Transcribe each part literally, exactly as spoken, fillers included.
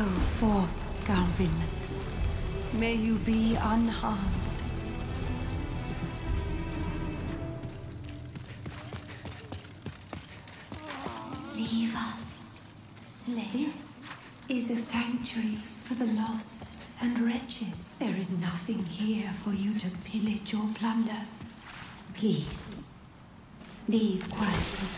Go forth, Galvin. May you be unharmed. Leave us, slave. This is a sanctuary for the lost and wretched. There is nothing here for you to pillage or plunder. Please, leave quietly.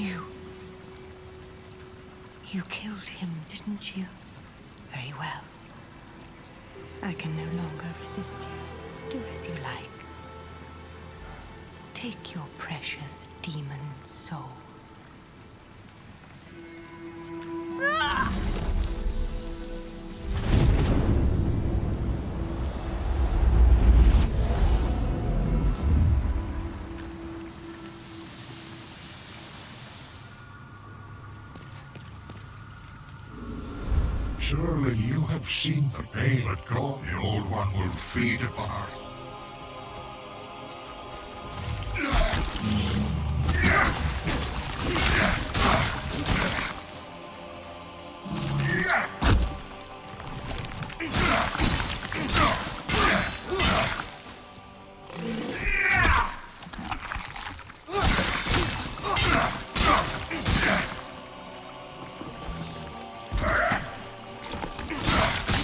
You... You killed him, didn't you? Very well. I can no longer resist you. Do as you like. Take your precious demon soul. Surely you have seen the pain that God, the Old One, will feed upon us.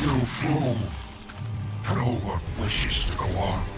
You fool! No one wishes to go on.